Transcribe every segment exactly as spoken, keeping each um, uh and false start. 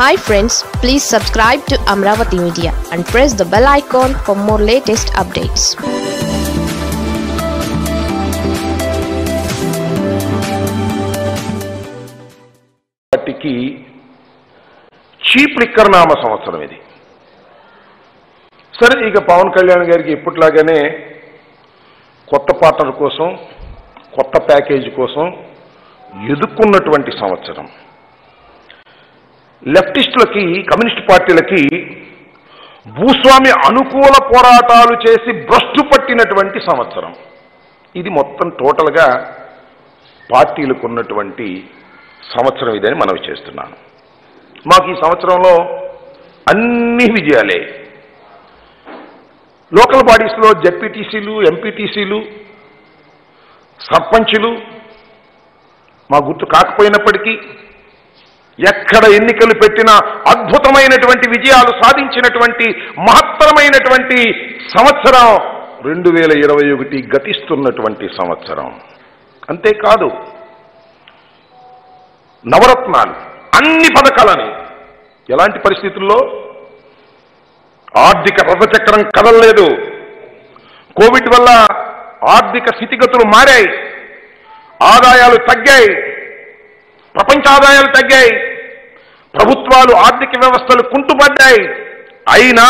Hi friends, please subscribe to Amaravathi Media and press the bell icon for more latest updates. వాటికి cheap liquor నామ సంవత్సరం ఇది. సరే, ఇక పవన్ కళ్యాణ్ గారికి ఇప్పటిలాగానే కొత్త పార్ట్నర్ కోసం కొత్త ప్యాకేజీ కోసం ఎదుక్కున్నటువంటి సంవత్సరం. లెఫ్టిస్టులకి కమ్యూనిస్ట్ పార్టీలకి భూస్వామి అనుకూల పోరాటాలు చేసి భ్రష్టు పట్టినటువంటి సంవత్సరం ఇది. మొత్తం టోటల్గా పార్టీలకు ఉన్నటువంటి సంవత్సరం ఇదని మనవి చేస్తున్నాను. మాకు ఈ సంవత్సరంలో అన్ని విజయాలే. లోకల్ బాడీస్లో జెడ్పీటీసీలు, ఎంపీటీసీలు, సర్పంచులు మా గుర్తు కాకపోయినప్పటికీ ఎక్కడ ఎన్నికలు పెట్టినా అద్భుతమైనటువంటి విజయాలు సాధించినటువంటి మహత్తరమైనటువంటి సంవత్సరం రెండు వేల ఇరవై ఒకటి గతిస్తున్నటువంటి సంవత్సరం. అంతేకాదు, నవరత్నాలు అన్ని పథకాలని ఎలాంటి పరిస్థితుల్లో ఆర్థిక రథచక్రం కదలలేదు. కోవిడ్ వల్ల ఆర్థిక స్థితిగతులు మారాయి, ఆదాయాలు తగ్గాయి, ప్రపంచ ఆదాయాలు తగ్గాయి, ప్రభుత్వాలు ఆర్థిక వ్యవస్థలు కుంటుపడ్డాయి. అయినా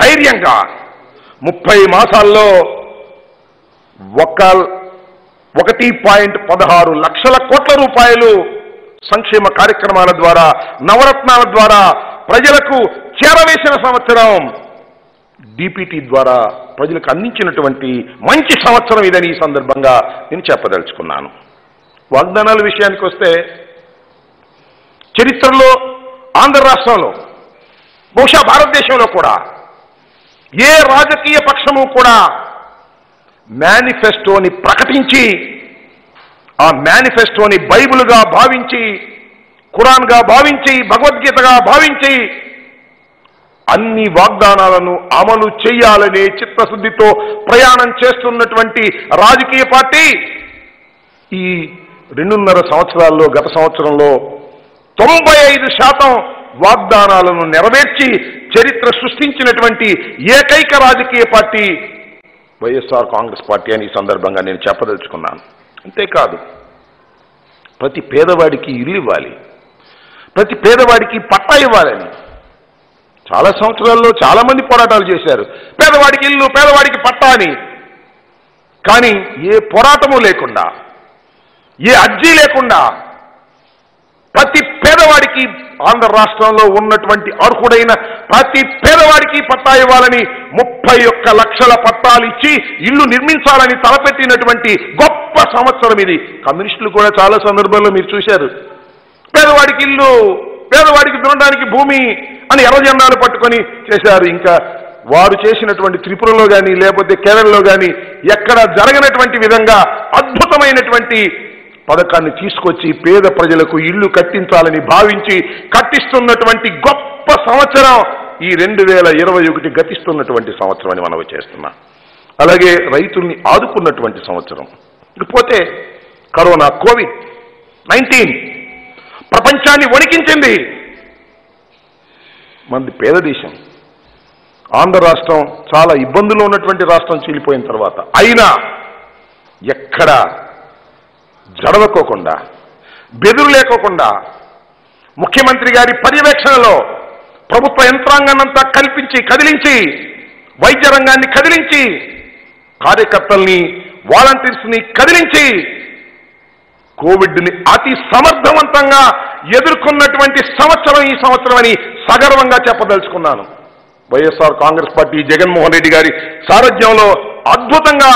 ధైర్యంగా ముప్పై మాసాల్లో ఒక ఒకటి పాయింట్ పదహారు లక్షల కోట్ల రూపాయలు సంక్షేమ కార్యక్రమాల ద్వారా నవరత్నాల ద్వారా ప్రజలకు చేరవేసిన సంవత్సరం, డిపిటీ ద్వారా ప్రజలకు అందించినటువంటి మంచి సంవత్సరం ఇదని ఈ సందర్భంగా నేను చెప్పదలుచుకున్నాను. వాగ్దానాల విషయానికి వస్తే, చరిత్రలో ఆంధ్ర రాష్ట్రంలో బహుశా భారతదేశంలో కూడా ఏ రాజకీయ పక్షము కూడా మేనిఫెస్టోని ప్రకటించి ఆ మేనిఫెస్టోని బైబిల్గా భావించి, ఖురాన్గా భావించి, భగవద్గీతగా భావించి అన్ని వాగ్దానాలను అమలు చేయాలనే చిత్తశుద్ధితో ప్రయాణం చేస్తున్నటువంటి రాజకీయ పార్టీ ఈ రెండున్నర సంవత్సరాల్లో గత సంవత్సరంలో తొంభై ఐదు శాతం వాగ్దానాలను నెరవేర్చి చరిత్ర సృష్టించినటువంటి ఏకైక రాజకీయ పార్టీ వైఎస్ఆర్ కాంగ్రెస్ పార్టీ అని ఈ సందర్భంగా నేను చెప్పదలుచుకున్నాను. అంతేకాదు, ప్రతి పేదవాడికి ఇల్లు ఇవ్వాలి, ప్రతి పేదవాడికి పట్టా ఇవ్వాలని చాలా సంవత్సరాల్లో చాలామంది పోరాటాలు చేశారు. పేదవాడికి ఇల్లు, పేదవాడికి పట్టా అని. కానీ ఏ పోరాటము లేకుండా, ఏ అర్జీ లేకుండా ప్రతి పేదవాడికి ఆంధ్ర రాష్ట్రంలో ఉన్నటువంటి అర్హుడైన ప్రతి పేదవాడికి పట్టా ఇవ్వాలని, ముప్పై ఒక్క లక్షల పట్టాలు ఇచ్చి ఇల్లు నిర్మించాలని తలపెట్టినటువంటి గొప్ప సంవత్సరం ఇది. కమ్యూనిస్టులు కూడా చాలా సందర్భాల్లో మీరు చూశారు, పేదవాడికి ఇల్లు, పేదవాడికి దున్నడానికి భూమి అని ఎర్రజెండాలు పట్టుకొని చేశారు. ఇంకా వారు చేసినటువంటి త్రిపురలో కానీ లేకపోతే కేరళలో కానీ ఎక్కడ జరగనటువంటి విధంగా అద్భుతమైనటువంటి పథకాన్ని తీసుకొచ్చి పేద ప్రజలకు ఇల్లు కట్టించాలని భావించి కట్టిస్తున్నటువంటి గొప్ప సంవత్సరం ఈ రెండు వేల ఇరవై ఒకటి గతిస్తున్నటువంటి సంవత్సరం అని మనం చేస్తున్నాం. అలాగే రైతుల్ని ఆదుకున్నటువంటి సంవత్సరం. ఇకపోతే కరోనా కోవిడ్ నైన్టీన్ ప్రపంచాన్ని వణికించింది. మనది పేద దేశం, ఆంధ్ర రాష్ట్రం చాలా ఇబ్బందులు ఉన్నటువంటి రాష్ట్రం చీలిపోయిన తర్వాత అయినా ఎక్కడ జడవకోకుండా, బెదురు లేకోకుండా ముఖ్యమంత్రి గారి పర్యవేక్షణలో ప్రభుత్వ యంత్రాంగాన్నంతా కల్పించి కదిలించి, వైద్య రంగాన్ని కదిలించి, కార్యకర్తల్ని, వాలంటీర్స్ని కదిలించి కోవిడ్ని అతి సమర్థవంతంగా ఎదుర్కొన్నటువంటి సంవత్సరం ఈ సంవత్సరం అని సగర్వంగా చెప్పదలుచుకున్నాను. వైఎస్ఆర్ కాంగ్రెస్ పార్టీ జగన్మోహన్ రెడ్డి గారి సారథ్యంలో అద్భుతంగా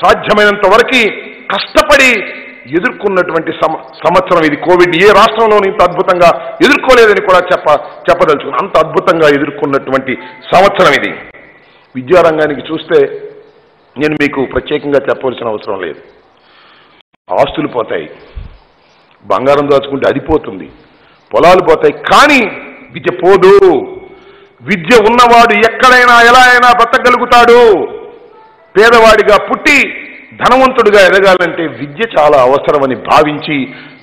సాధ్యమైనంత వరకు కష్టపడి ఎదుర్కొన్నటువంటి సంవత్సరం ఇది. కోవిడ్ ఏ రాష్ట్రంలోనూ ఇంత అద్భుతంగా ఎదుర్కోలేదని కూడా చెప్ప చెప్పదలుచుకున్నాను. అంత అద్భుతంగా ఎదుర్కొన్నటువంటి సంవత్సరం ఇది. విద్యారంగానికి చూస్తే నేను మీకు ప్రత్యేకంగా చెప్పవలసిన అవసరం లేదు. ఆస్తులు పోతాయి, బంగారం దాచుకుంటే అది పోతుంది, పొలాలు పోతాయి, కానీ విద్య పోదు. విద్య ఉన్నవాడు ఎక్కడైనా ఎలా అయినా బతకగలుగుతాడు. పేదవాడిగా పుట్టి ధనవంతుడిగా ఎదగాలంటే విద్య చాలా అవసరమని భావించి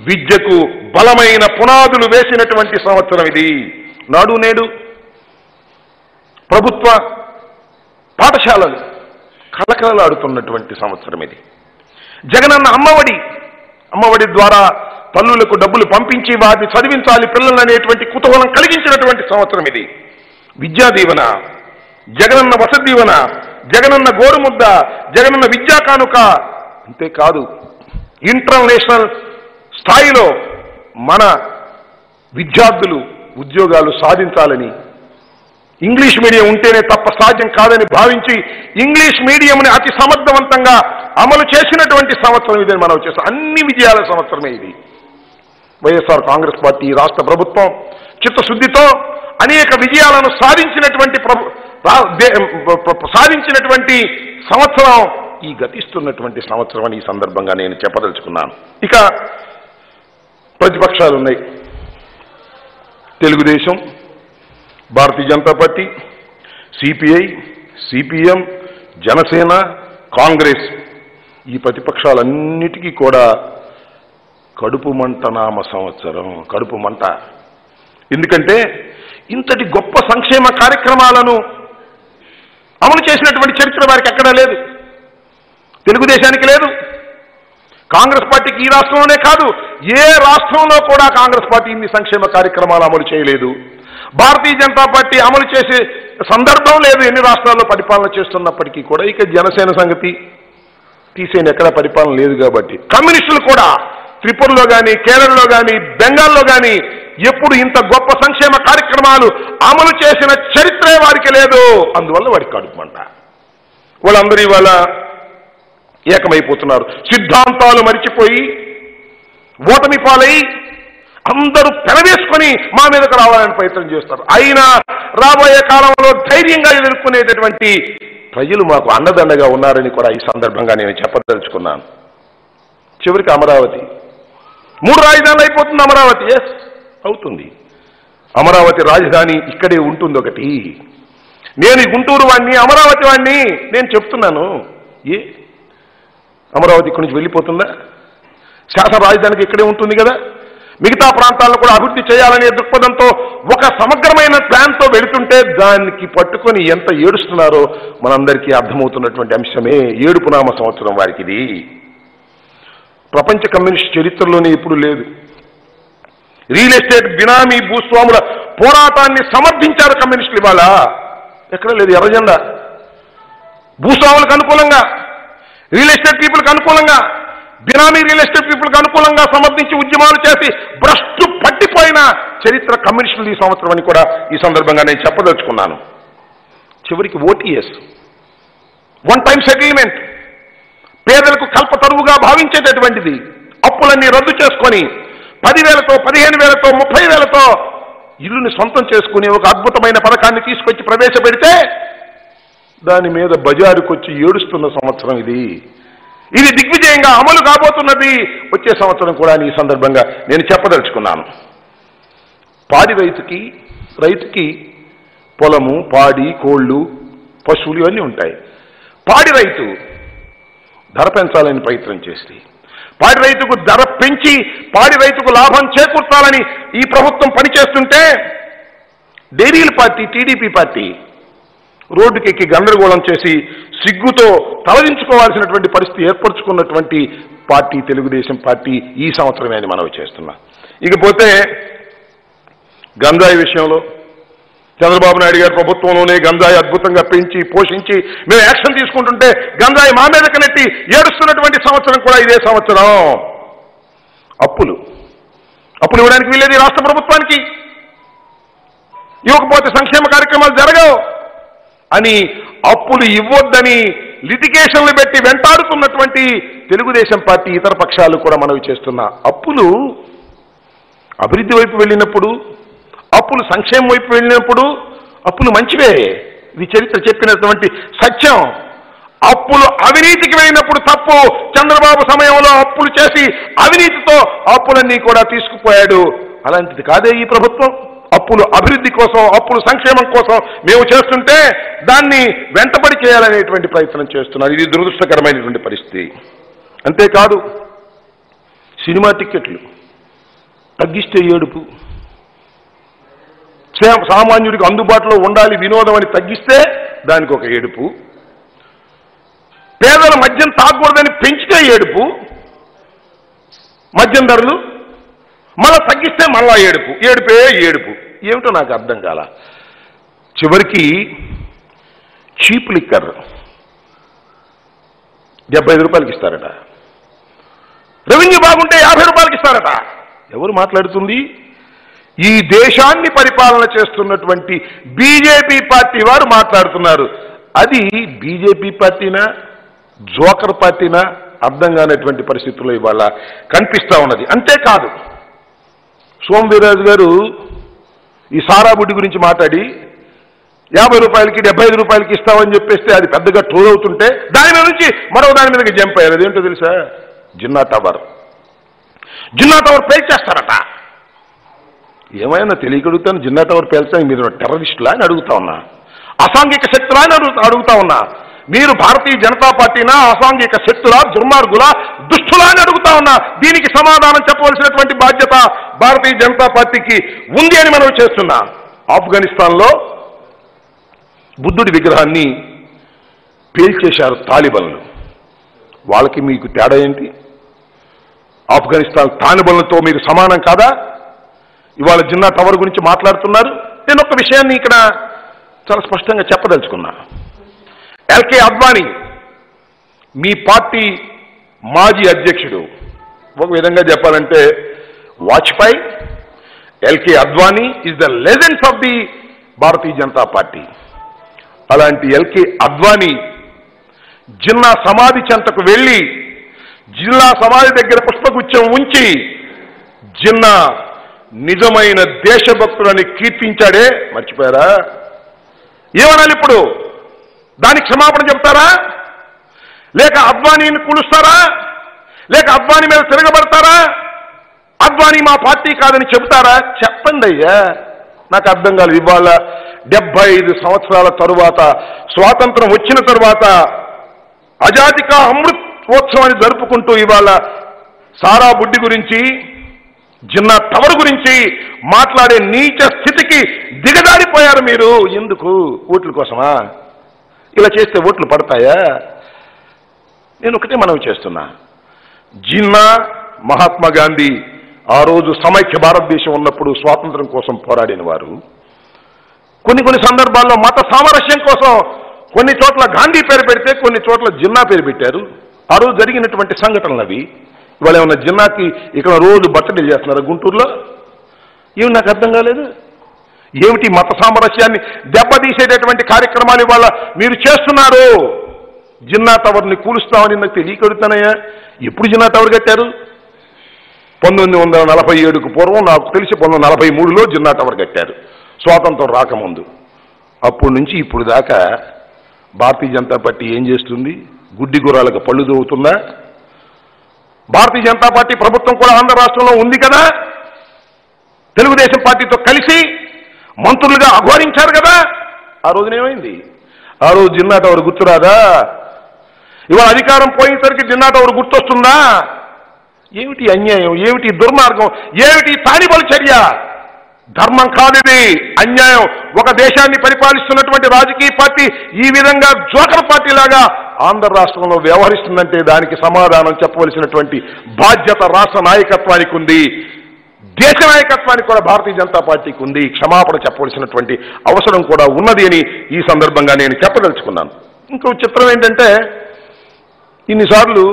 విద్యకు బలమైన పునాదులు వేసినటువంటి సంవత్సరం ఇది. నాడు నేడు ప్రభుత్వ పాఠశాలలు కళకళలాడుతున్నటువంటి సంవత్సరం ఇది. జగనన్న అమ్మఒడి అమ్మఒడి ద్వారా తల్లులకు డబ్బులు పంపించి వారిని చదివించాలి పిల్లలు అనేటువంటి కుతూహలం కలిగించినటువంటి సంవత్సరం ఇది. విద్యా దీవెన, జగనన్న వసతి దీవెన, జగనన్న గోరుముద్ద, జగనన్న విద్యా కానుక, అంతేకాదు ఇంటర్నేషనల్ స్థాయిలో మన విద్యార్థులు ఉద్యోగాలు సాధించాలని, ఇంగ్లీష్ మీడియం ఉంటేనే తప్ప సాధ్యం కాదని భావించి ఇంగ్లీష్ మీడియంని అతి సమర్థవంతంగా అమలు చేసినటువంటి సంవత్సరం ఇదని మనం చేస్తాం. అన్ని విజయాల సంవత్సరమే ఇది. వైఎస్ఆర్ కాంగ్రెస్ పార్టీ రాష్ట్ర ప్రభుత్వం చిత్తశుద్ధితో అనేక విజయాలను సాధించినటువంటి ప్రభు సాధించినటువంటి సంవత్సరం ఈ గతిస్తున్నటువంటి సంవత్సరం అని ఈ సందర్భంగా నేను చెప్పదలుచుకున్నాను. ఇక ప్రతిపక్షాలు ఉన్నాయి. Telugu Desam, Bharatiya Janata party, CPI, CPM, Janasena, Congress, ఈ ప్రతిపక్షాలన్నిటికీ కూడా కడుపు మంట నామ సంవత్సరం, కడుపు మంట. ఎందుకంటే ఇంతటి గొప్ప సంక్షేమ కార్యక్రమాలను అమలు చేసినటువంటి చరిత్ర వారికి ఎక్కడా లేదు. తెలుగుదేశానికి లేదు, కాంగ్రెస్ పార్టీకి ఈ రాష్ట్రంలోనే కాదు ఏ రాష్ట్రంలో కూడా కాంగ్రెస్ పార్టీ ఇన్ని సంక్షేమ కార్యక్రమాలు అమలు చేయలేదు. భారతీయ జనతా పార్టీ అమలు చేసే సందర్భం లేదు ఎన్ని రాష్ట్రాల్లో పరిపాలన చేస్తున్నప్పటికీ కూడా. ఇక జనసేన సంగతి తీసేని ఎక్కడ పరిపాలన లేదు కాబట్టి. కమ్యూనిస్టులు కూడా త్రిపురలో కానీ, కేరళలో కానీ, బెంగాల్లో కానీ ఎప్పుడు ఇంత గొప్ప సంక్షేమ కార్యక్రమాలు అమలు చేసిన చరిత్రే వారికి లేదు. అందువల్ల వాడికి కడుపుమంట. వాళ్ళందరూ ఇవాళ ఏకమైపోతున్నారు, సిద్ధాంతాలు మరిచిపోయి ఓటమి పాలై అందరూ పెనవేసుకొని మా మీదకు రావాలని ప్రయత్నం చేస్తారు. అయినా రాబోయే కాలంలో ధైర్యంగా ఎదుర్కొనేటటువంటి ప్రజలు మాకు అండదండగా ఉన్నారని కూడా ఈ సందర్భంగా నేను చెప్పదలుచుకున్నాను. చివరికి అమరావతి మూడు రాజధానులు అయిపోతుంది. అమరావతి ఎస్ అవుతుంది. అమరావతి రాజధాని ఇక్కడే ఉంటుంది. ఒకటి నేను గుంటూరు వాడిని, అమరావతి వాడిని, నేను చెప్తున్నాను. ఏ అమరావతి ఇక్కడి నుంచి వెళ్ళిపోతుందా? శాసన రాజధానికి ఇక్కడే ఉంటుంది కదా. మిగతా ప్రాంతాలను కూడా అభివృద్ధి చేయాలనే దృక్పథంతో ఒక సమగ్రమైన ప్లాన్తో వెళుతుంటే దానికి పట్టుకొని ఎంత ఏడుస్తున్నారో మనందరికీ అర్థమవుతున్నటువంటి అంశమే. ఏడుపునామ సంవత్సరం వారికి ఇది. ప్రపంచ కమ్యూనిస్ట్ చరిత్రలోనే ఎప్పుడు లేదు. రియల్ ఎస్టేట్ బినామీ భూస్వాముల పోరాటాన్ని సమర్థించారు కమ్యూనిస్టులు. ఇవాళ ఎక్కడ లేదు ఎర్రజెండా. భూస్వాములకు అనుకూలంగా, రియల్ ఎస్టేట్ పీపుల్కి అనుకూలంగా, బినామీ రియల్ ఎస్టేట్ పీపుల్కి అనుకూలంగా సమర్థించి ఉద్యమాలు చేసి భ్రష్టు పట్టిపోయిన చరిత్ర కమ్యూనిస్టులు ఈ సంవత్సరం అని కూడా ఈ సందర్భంగా నేను చెప్పదలుచుకున్నాను. చివరికి ఓటీఎస్, వన్ టైం సెటిల్మెంట్, పేదలకు కల్పతరువుగా భావించేటటువంటిది. అప్పులన్నీ రద్దు చేసుకొని పదివేలతో, పదిహేను వేలతో, ముప్పై వేలతో ఇల్లుని సొంతం చేసుకునే ఒక అద్భుతమైన పథకాన్ని తీసుకొచ్చి ప్రవేశపెడితే దాని మీద బజారుకొచ్చి ఏడుస్తున్న సంవత్సరం ఇది. ఇది దిగ్విజయంగా అమలు కాబోతున్నది వచ్చే సంవత్సరం కూడా ఈ సందర్భంగా నేను చెప్పదలుచుకున్నాను. పాడి రైతుకి రైతుకి పొలము, పాడి, కోళ్ళు, పశువులు ఇవన్నీ ఉంటాయి. పాడి రైతు ధర పెంచాలని ప్రయత్నం చేసి, పాడి రైతుకు ధర పెంచి పాడి రైతుకు లాభం చేకూర్చాలని ఈ ప్రభుత్వం పనిచేస్తుంటే డైరీల పార్టీ, టీడీపీ పార్టీ రోడ్డుకెక్కి గందరగోళం చేసి సిగ్గుతో తలదించుకోవాల్సినటువంటి పరిస్థితి ఏర్పరచుకున్నటువంటి పార్టీ తెలుగుదేశం పార్టీ ఈ సంవత్సరమే అని మనవి చేస్తున్నా. ఇకపోతే గంజాయి విషయంలో చంద్రబాబు నాయుడు గారి ప్రభుత్వంలోనే గంజాయి అద్భుతంగా పెంచి పోషించి మేము యాక్షన్ తీసుకుంటుంటే గంజాయి మా మీద కనెట్టి ఏడుస్తున్నటువంటి సంవత్సరం కూడా ఇదే సంవత్సరం. అప్పులు అప్పులు ఇవ్వడానికి వీల్లేదు రాష్ట్ర ప్రభుత్వానికి, ఇవ్వకపోతే సంక్షేమ కార్యక్రమాలు జరగవు అని అప్పులు ఇవ్వొద్దని లిటిగేషన్లు పెట్టి వెంటాడుతున్నటువంటి తెలుగుదేశం పార్టీ ఇతర పక్షాలు కూడా మనవి చేస్తున్నా. అప్పులు అభివృద్ధి వైపు వెళ్ళినప్పుడు, అప్పులు సంక్షేమం వైపు వెళ్ళినప్పుడు అప్పులు మంచివే, ఇది చరిత్ర చెప్పినటువంటి సత్యం. అప్పులు అవినీతికి వెళ్ళినప్పుడు తప్పు. చంద్రబాబు సమయంలో అప్పులు చేసి అవినీతితో అప్పులన్నీ కూడా తీసుకుపోయాడు. అలాంటిది కాదే ఈ ప్రభుత్వం. అప్పులు అభివృద్ధి కోసం అప్పులు సంక్షేమం కోసం మేము చేస్తుంటే దాన్ని వెంటబడి చేయాలనేటువంటి ప్రయత్నం చేస్తున్నారు. ఇది దురదృష్టకరమైనటువంటి పరిస్థితి. అంతేకాదు సినిమా టికెట్లు తగ్గిస్తే ఏడుపు, సామాన్యుడికి అందుబాటులో ఉండాలి వినోదం అని తగ్గిస్తే దానికి ఒక ఏడుపు, పేదల మద్యం తాగకూడదని పెంచితే ఏడుపు, మద్యం ధరలు మళ్ళా తగ్గిస్తే మళ్ళా ఏడుపు, ఏడుపే ఏడుపు. ఏమిటో నాకు అర్థం కాల. చివరికి చీప్ లిక్కర్ డెబ్బై ఐదు రూపాయలకి ఇస్తారట, రెవెన్యూ బాగుంటే యాభై రూపాయలకి ఇస్తారట. ఎవరు మాట్లాడుతుంది? ఈ దేశాన్ని పరిపాలన చేస్తున్నటువంటి బీజేపీ పార్టీ వారు మాట్లాడుతున్నారు. అది బీజేపీ పార్టీనా జోకర్ పార్టీనా అర్థం కానటువంటి పరిస్థితుల్లో ఇవాళ కనిపిస్తూ ఉన్నది. అంతేకాదు సోమవీరాజు గారు ఈ సారాబుడ్డి గురించి మాట్లాడి యాభై రూపాయలకి డెబ్బై ఐదు రూపాయలకి ఇస్తామని చెప్పేస్తే అది పెద్దగా ట్రోల్ అవుతుంటే దాని మీద నుంచి మరో దాని మీదకి జంప్ అయ్యారు. అదేంటో తెలుసా? జిన్నా టవర్. జిన్నా టవర్ పేల్చేస్తారట. ఏమైనా తెలియగలుగుతాను జిన్నా టవర్ పేల్చడానికి మీరు టెర్రరిస్టులా అని అడుగుతా ఉన్నా, అసాంఘిక శక్తులా అని అడుగుతా ఉన్నా, మీరు భారతీయ జనతా పార్టీనా అసాంఘిక శక్తులా దుర్మార్గులా దుష్టులా అని అడుగుతా ఉన్నా. దీనికి సమాధానం చెప్పవలసినటువంటి బాధ్యత భారతీయ జనతా పార్టీకి ఉంది అని మనం చేస్తున్నా. ఆఫ్ఘనిస్తాన్లో బుద్ధుడి విగ్రహాన్ని పేల్చేశారు తాలిబన్లు. వాళ్ళకి మీకు తేడా ఏంటి? ఆఫ్ఘనిస్తాన్ తాలిబన్లతో మీరు సమానం కాదా? ఇవాళ జిన్నా టవర్ గురించి మాట్లాడుతున్నారు. నేను ఒక విషయాన్ని ఇక్కడ చాలా స్పష్టంగా చెప్పదలుచుకున్నా. ఎల్కే అద్వానీ మీ పార్టీ మాజీ అధ్యక్షుడు, ఒక విధంగా చెప్పాలంటే Vajpayee, LK Advani is the legends of the Bharatiya Janata party. అలాంటి ఎల్కే అద్వానీ జిన్నా సమాధి చెంతకు వెళ్ళి జిన్నా సమాధి దగ్గర పుష్పగుచ్చం ఉంచి జిన్నా నిజమైన దేశభక్తులని కీర్తించాడే, మర్చిపోయారా? ఏమనాలి ఇప్పుడు? దానికి క్షమాపణ చెప్తారా? లేక అద్వానీని కూలుస్తారా? లేక అద్వానీ మీద తిరగబడతారా? అద్వానీ మా పార్టీ కాదని చెబుతారా? చెప్పండి అయ్యా, నాకు అర్థం కాలేదు. ఇవాళ డెబ్బై ఐదు సంవత్సరాల తరువాత, స్వాతంత్రం వచ్చిన తరువాత ఆజాదీ కా అమృతోత్సవాన్ని జరుపుకుంటూ ఇవాళ సారా బుడ్డి గురించి జిన్నా టవర్ గురించి మాట్లాడే నీచ స్థితికి దిగజారిపోయారు మీరు. ఎందుకు? ఓట్ల కోసమా? ఇలా చేస్తే ఓట్లు పడతాయా? నేను ఒకటే మనవి చేస్తున్నా, జిన్నా మహాత్మా గాంధీ ఆ రోజు సమైక్య భారతదేశం ఉన్నప్పుడు స్వాతంత్రం కోసం పోరాడిన వారు. కొన్ని కొన్ని సందర్భాల్లో మత సామరస్యం కోసం కొన్ని చోట్ల గాంధీ పేరు పెడితే కొన్ని చోట్ల జిన్నా పేరు పెట్టారు. ఆ రోజు జరిగినటువంటి సంఘటనలు అవి. ఇవాళ ఏమన్నా జిన్నాకి ఇక్కడ రోజు బర్త్డే చేస్తున్నారా గుంటూరులో? ఏమి నాకు అర్థం కాలేదు. ఏమిటి మత సామరస్యాన్ని దెబ్బతీసేటటువంటి కార్యక్రమాలు ఇవాళ మీరు చేస్తున్నారు? జిన్నా టవర్ని కూలుస్తామని నాకు తెలియకడుగుతానయ్యా. ఎప్పుడు జిన్నా టవర్ కట్టారు? పంతొమ్మిది వందల నలభై ఏడుకు పూర్వం, నాకు తెలిసి పంతొమ్మిది వందల నలభై మూడులో జిన్నా టవర్ కట్టారు, స్వాతంత్రం రాకముందు. అప్పటి నుంచి ఇప్పుడు దాకా భారతీయ జనతా పార్టీ ఏం చేస్తుంది? గుడ్డి గుర్రాలకు పళ్ళు దొవుతుందా? భారతీయ జనతా పార్టీ ప్రభుత్వం కూడా ఆంధ్ర రాష్ట్రంలో ఉంది కదా, తెలుగుదేశం పార్టీతో కలిసి మంత్రులుగా అఘోరించారు కదా. ఆ రోజునేమైంది? ఆ రోజు జిన్నా టవర్ గుర్తురాదా? ఇవాళ అధికారం పోయేసరికి జిన్నా టవర్ గుర్తొస్తుందా? ఏమిటి అన్యాయం, ఏమిటి దుర్మార్గం, ఏమిటి తాలిబన్ చర్య? ధర్మం కాదు ఇది, అన్యాయం. ఒక దేశాన్ని పరిపాలిస్తున్నటువంటి రాజకీయ పార్టీ ఈ విధంగా జోకర్ పార్టీ లాగా ఆంధ్ర రాష్ట్రంలో వ్యవహరిస్తుందంటే దానికి సమాధానం చెప్పవలసినటువంటి బాధ్యత రాష్ట్ర నాయకత్వానికి ఉంది, దేశ నాయకత్వానికి కూడా భారతీయ జనతా పార్టీకి ఉంది. క్షమాపణ చెప్పవలసినటువంటి అవసరం కూడా ఉన్నది అని ఈ సందర్భంగా నేను చెప్పదలుచుకున్నాను. ఇంకో చిత్రం ఏంటంటే, ఇన్నిసార్లు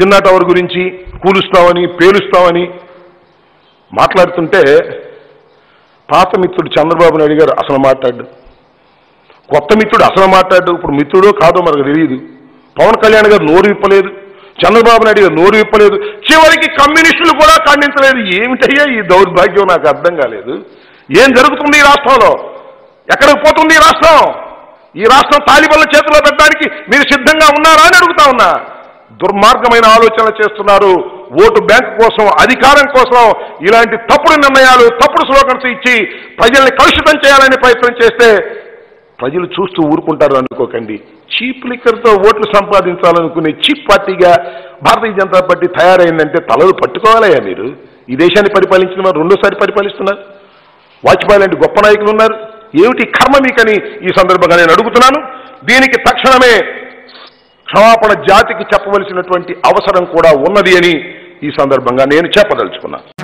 జిన్నా టవర్ గురించి కూలుస్తామని పేలుస్తామని మాట్లాడుతుంటే పాత మిత్రుడు చంద్రబాబు నాయుడు గారు అసలు మాట్లాడు, కొత్త మిత్రుడు అసలు మాట్లాడు. ఇప్పుడు మిత్రుడో కాదో మనకు తెలియదు. పవన్ కళ్యాణ్ గారు నోరు విప్పలేదు, చంద్రబాబు నాయుడు గారు నోరు విప్పలేదు, చివరికి కమ్యూనిస్టులు కూడా ఖండించలేదు. ఏమిటయ్యా ఈ దౌర్భాగ్యం? నాకు అర్థం కాలేదు. ఏం జరుగుతుంది ఈ రాష్ట్రంలో? ఎక్కడికి పోతుంది ఈ రాష్ట్రం? ఈ రాష్ట్రం తాలిబన్ల చేతిలో పెట్టడానికి మీరు సిద్ధంగా ఉన్నారా అని అడుగుతా ఉన్నా. దుర్మార్గమైన ఆలోచనలు చేస్తున్నారు. ఓటు బ్యాంక్ కోసం, అధికారం కోసం ఇలాంటి తప్పుడు నిర్ణయాలు, తప్పుడు స్లోగన్స్ ఇచ్చి ప్రజల్ని కలుషితం చేయాలని ప్రయత్నం చేస్తే ప్రజలు చూస్తూ ఊరుకుంటారు అనుకోకండి. చీప్ లిక్కర్తో ఓట్లు సంపాదించాలనుకునే చీప్ పార్టీగా భారతీయ జనతా పార్టీ తయారైందంటే తలలు పట్టుకోవాలయ్యా. మీరు ఈ దేశాన్ని పరిపాలించిన వారు రెండోసారి పరిపాలిస్తున్నారు. వాజ్పేయి లాంటి గొప్ప నాయకులు ఉన్నారు. ఏమిటి కర్మ మీకని ఈ సందర్భంగా నేను అడుగుతున్నాను. దీనికి తక్షణమే క్షమాపణ జాతికి చెప్పవలసినటువంటి అవసరం కూడా ఉన్నది అని ఈ సందర్భంగా నేను చెప్పదలుచుకున్నాను.